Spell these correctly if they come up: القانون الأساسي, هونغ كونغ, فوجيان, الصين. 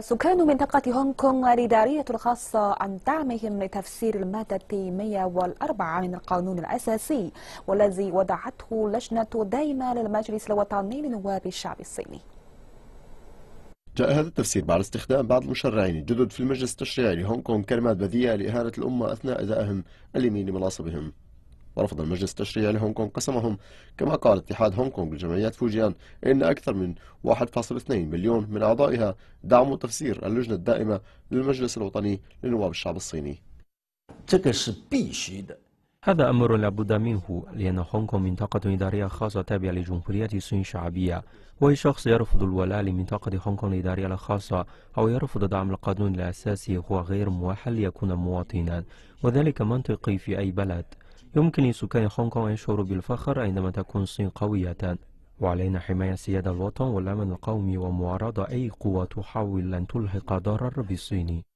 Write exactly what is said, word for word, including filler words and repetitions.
سكان منطقة هونغ كونغ الإدارية الخاصة عن دعمهم لتفسير المادة مئة وأربعة من القانون الأساسي والذي وضعته لجنة دائمة للمجلس الوطني لنواب الشعب الصيني. جاء هذا التفسير بعد استخدام بعض المشرعين الجدد في المجلس التشريعي لهونغ كونغ كلمات بذيئة لإهانة الأمة أثناء أدائهم اليمين لمناصبهم. ورفض المجلس التشريعي لهونغ كونغ قسمهم، كما قال اتحاد هونغ كونغ لجمعيات فوجيان إن أكثر من واحد فاصلة اثنين مليون من أعضائها دعموا تفسير اللجنة الدائمة للمجلس الوطني لنواب الشعب الصيني. هذا أمر لابد منه، لأن هونغ كونغ منطقة إدارية خاصة تابعة لجمهورية الصين الشعبية، وأي شخص يرفض الولاء لمنطقة هونغ كونغ الإدارية الخاصة أو يرفض دعم القانون الأساسي هو غير مؤهل ليكون مواطنا، وذلك منطقي في أي بلد. يمكن لسكان هونغ كونغ أن يشعروا بالفخر عندما تكون الصين قوية، وعلينا حماية سيادة الوطن والأمن القومي ومعارضة أي قوة تحاول أن تلحق ضرر بالصين.